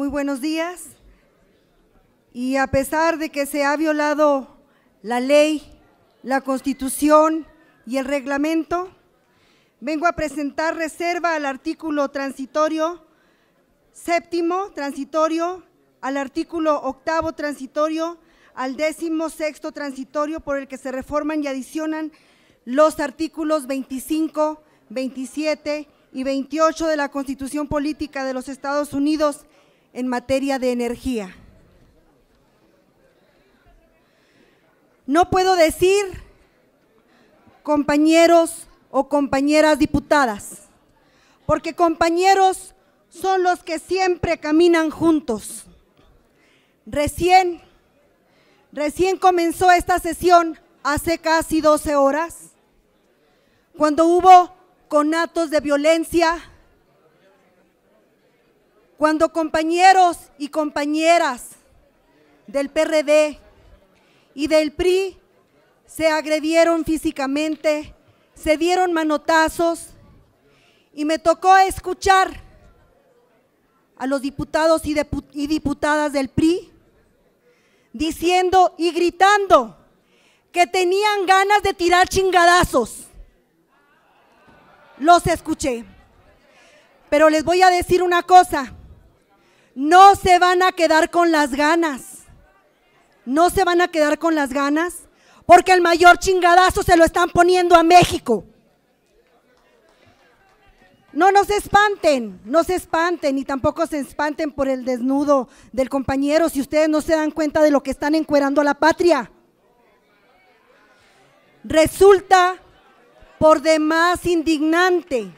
Muy buenos días. Y a pesar de que se ha violado la ley, la Constitución y el reglamento, vengo a presentar reserva al artículo transitorio séptimo transitorio, al artículo octavo transitorio, al 16º transitorio, por el que se reforman y adicionan los artículos 25, 27 y 28 de la Constitución Política de los Estados Unidos en materia de energía. No puedo decir, compañeros o compañeras diputadas, porque compañeros son los que siempre caminan juntos. Recién comenzó esta sesión hace casi 12 horas, cuando hubo conatos de violencia, cuando compañeros y compañeras del PRD y del PRI se agredieron físicamente, se dieron manotazos, y me tocó escuchar a los diputados y diputadas del PRI diciendo y gritando que tenían ganas de tirar chingadazos. Los escuché, pero les voy a decir una cosa: no se van a quedar con las ganas, no se van a quedar con las ganas, porque el mayor chingadazo se lo están poniendo a México. No nos espanten, no se espanten, y tampoco se espanten por el desnudo del compañero si ustedes no se dan cuenta de lo que están encuerando a la patria. Resulta por demás indignante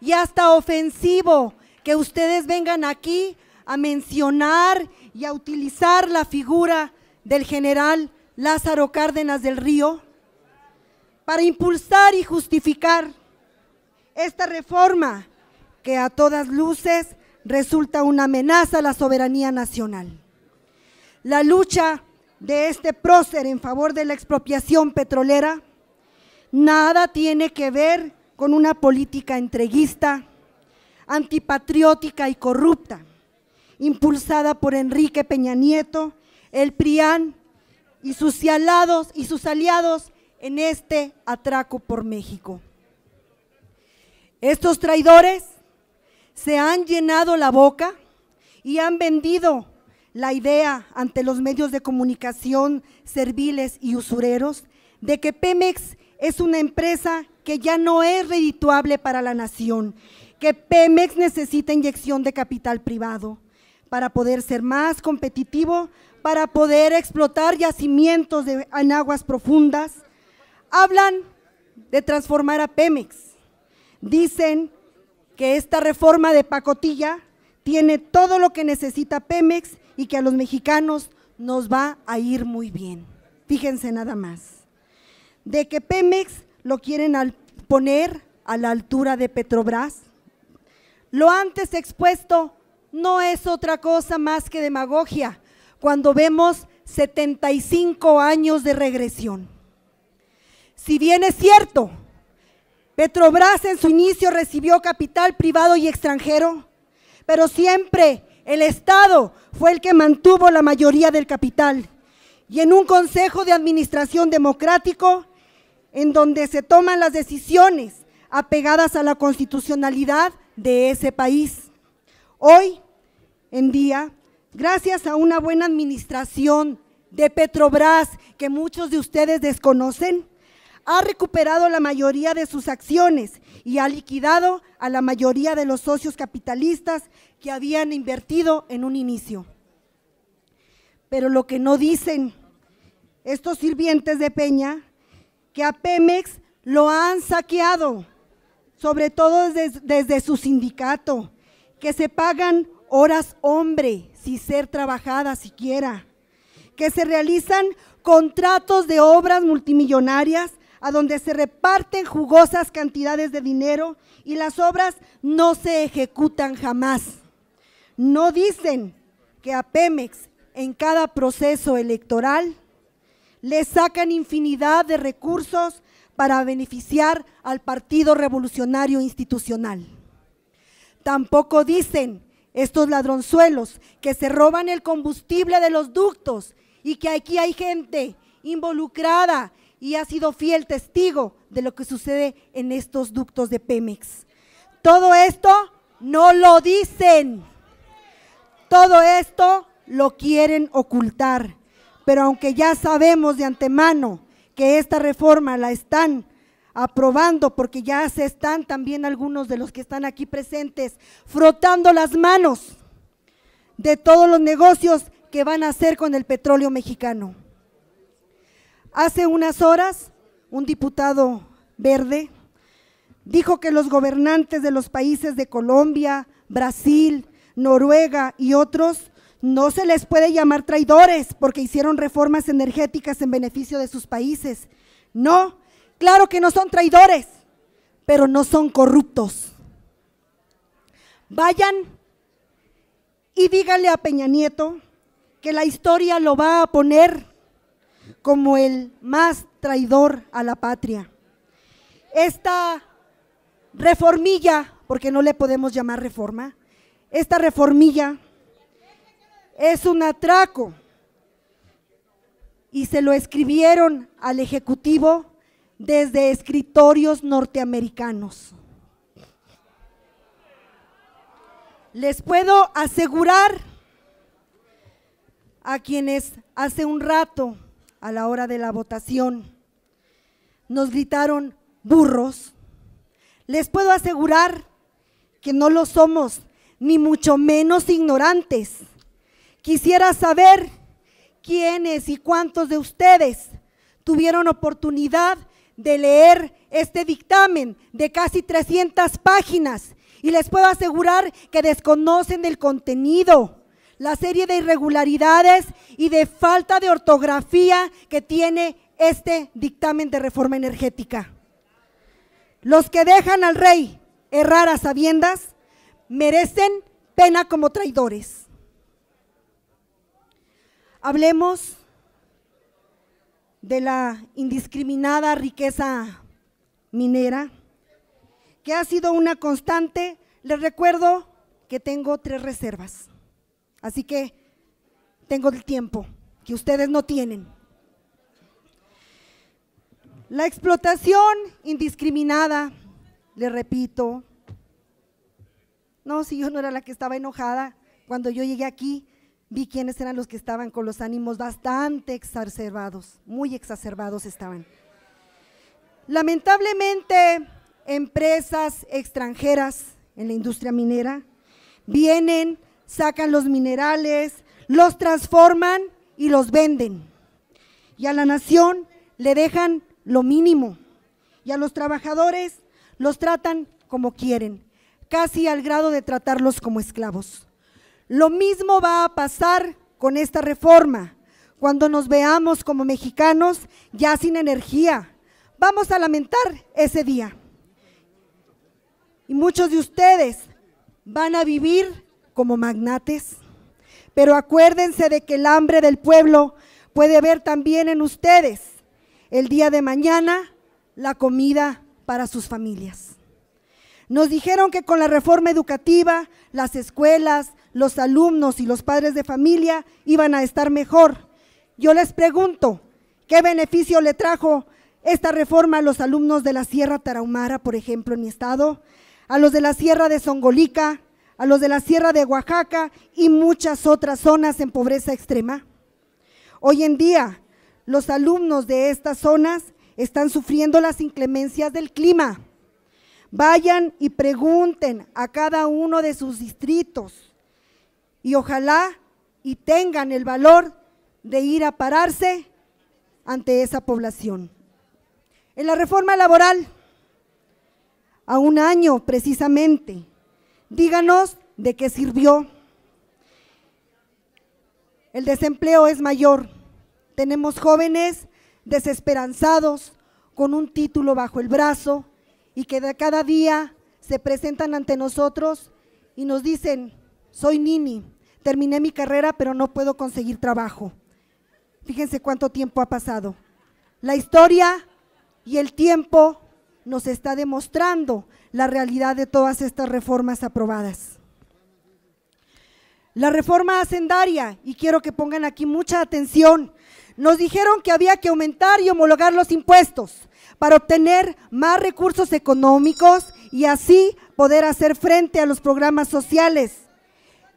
y hasta ofensivo que ustedes vengan aquí a mencionar y a utilizar la figura del general Lázaro Cárdenas del Río para impulsar y justificar esta reforma que a todas luces resulta una amenaza a la soberanía nacional. La lucha de este prócer en favor de la expropiación petrolera nada tiene que ver con una política entreguista, antipatriótica y corrupta, impulsada por Enrique Peña Nieto, el PRIAN y sus aliados en este atraco por México. Estos traidores se han llenado la boca y han vendido la idea ante los medios de comunicación serviles y usureros de que Pemex es una empresa que ya no es redituable para la nación, que Pemex necesita inyección de capital privado para poder ser más competitivo, para poder explotar yacimientos en aguas profundas. Hablan de transformar a Pemex. Dicen que esta reforma de pacotilla tiene todo lo que necesita Pemex y que a los mexicanos nos va a ir muy bien. Fíjense nada más. De que Pemex lo quieren poner a la altura de Petrobras. Lo antes expuesto no es otra cosa más que demagogia, cuando vemos 75 años de regresión. Si bien es cierto, Petrobras en su inicio recibió capital privado y extranjero, pero siempre el Estado fue el que mantuvo la mayoría del capital. Y en un consejo de administración democrático, en donde se toman las decisiones apegadas a la constitucionalidad de ese país. Hoy en día, gracias a una buena administración de Petrobras, que muchos de ustedes desconocen, ha recuperado la mayoría de sus acciones y ha liquidado a la mayoría de los socios capitalistas que habían invertido en un inicio. Pero lo que no dicen estos sirvientes de Peña, que a Pemex lo han saqueado, sobre todo desde su sindicato, que se pagan horas hombre sin ser trabajadas siquiera, que se realizan contratos de obras multimillonarias a donde se reparten jugosas cantidades de dinero y las obras no se ejecutan jamás. No dicen que a Pemex en cada proceso electoral le sacan infinidad de recursos para beneficiar al Partido Revolucionario Institucional. Tampoco dicen estos ladronzuelos que se roban el combustible de los ductos y que aquí hay gente involucrada y ha sido fiel testigo de lo que sucede en estos ductos de Pemex. Todo esto no lo dicen, todo esto lo quieren ocultar, pero aunque ya sabemos de antemano que esta reforma la están aprobando, porque ya se están también algunos de los que están aquí presentes frotando las manos de todos los negocios que van a hacer con el petróleo mexicano. Hace unas horas, un diputado verde dijo que los gobernantes de los países de Colombia, Brasil, Noruega y otros no se les puede llamar traidores porque hicieron reformas energéticas en beneficio de sus países. No, claro que no son traidores, pero no son corruptos. Vayan y díganle a Peña Nieto que la historia lo va a poner como el más traidor a la patria. Esta reformilla, porque no le podemos llamar reforma, esta reformilla es un atraco y se lo escribieron al Ejecutivo desde escritorios norteamericanos. Les puedo asegurar a quienes hace un rato, a la hora de la votación, nos gritaron burros, les puedo asegurar que no lo somos, ni mucho menos ignorantes. Quisiera saber quiénes y cuántos de ustedes tuvieron oportunidad de leer este dictamen de casi 300 páginas y les puedo asegurar que desconocen el contenido, la serie de irregularidades y de falta de ortografía que tiene este dictamen de reforma energética. Los que dejan al rey errar a sabiendas merecen pena como traidores. Hablemos de la indiscriminada riqueza minera, que ha sido una constante. Les recuerdo que tengo 3 reservas, así que tengo el tiempo que ustedes no tienen. La explotación indiscriminada, les repito, no, si yo no era la que estaba enojada, cuando yo llegué aquí, vi quiénes eran los que estaban con los ánimos bastante exacerbados, muy exacerbados estaban. Lamentablemente, empresas extranjeras en la industria minera vienen, sacan los minerales, los transforman y los venden. Y a la nación le dejan lo mínimo y a los trabajadores los tratan como quieren, casi al grado de tratarlos como esclavos. Lo mismo va a pasar con esta reforma, cuando nos veamos como mexicanos ya sin energía. Vamos a lamentar ese día. Y muchos de ustedes van a vivir como magnates, pero acuérdense de que el hambre del pueblo puede ver también en ustedes el día de mañana la comida para sus familias. Nos dijeron que con la reforma educativa, las escuelas, los alumnos y los padres de familia iban a estar mejor. Yo les pregunto, ¿qué beneficio le trajo esta reforma a los alumnos de la Sierra Tarahumara, por ejemplo, en mi estado, a los de la Sierra de Zongolica, a los de la Sierra de Oaxaca y muchas otras zonas en pobreza extrema? Hoy en día, los alumnos de estas zonas están sufriendo las inclemencias del clima. Vayan y pregunten a cada uno de sus distritos y ojalá y tengan el valor de ir a pararse ante esa población. En la reforma laboral, a un año precisamente, díganos de qué sirvió. El desempleo es mayor, tenemos jóvenes desesperanzados con un título bajo el brazo, y que de cada día se presentan ante nosotros y nos dicen, soy nini, terminé mi carrera pero no puedo conseguir trabajo. Fíjense cuánto tiempo ha pasado. La historia y el tiempo nos está demostrando la realidad de todas estas reformas aprobadas. La reforma hacendaria, y quiero que pongan aquí mucha atención, nos dijeron que había que aumentar y homologar los impuestos para obtener más recursos económicos y así poder hacer frente a los programas sociales.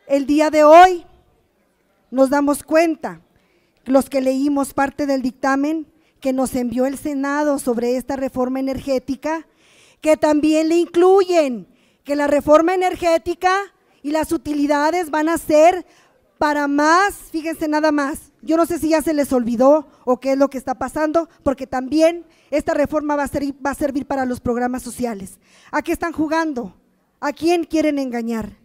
El día de hoy nos damos cuenta, los que leímos parte del dictamen que nos envió el Senado sobre esta reforma energética, que también le incluyen que la reforma energética y las utilidades van a ser para más, fíjense nada más, yo no sé si ya se les olvidó o qué es lo que está pasando, porque también esta reforma va a servir para los programas sociales. ¿A qué están jugando? ¿A quién quieren engañar?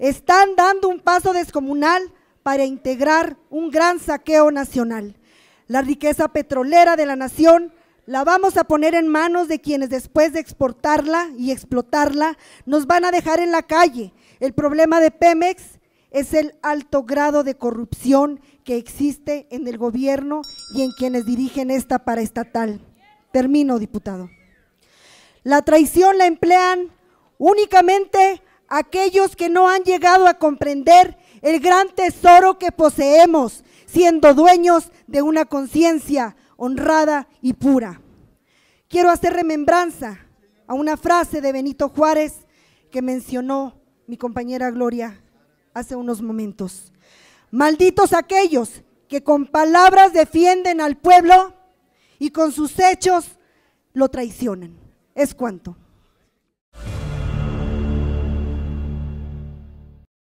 Están dando un paso descomunal para integrar un gran saqueo nacional. La riqueza petrolera de la nación la vamos a poner en manos de quienes después de exportarla y explotarla nos van a dejar en la calle. El problema de Pemex es el alto grado de corrupción que existe en el gobierno y en quienes dirigen esta paraestatal. Termino, diputado. La traición la emplean únicamente aquellos que no han llegado a comprender el gran tesoro que poseemos, siendo dueños de una conciencia honrada y pura. Quiero hacer remembranza a una frase de Benito Juárez que mencionó mi compañera Gloria hace unos momentos. Malditos aquellos que con palabras defienden al pueblo y con sus hechos lo traicionan. Es cuanto.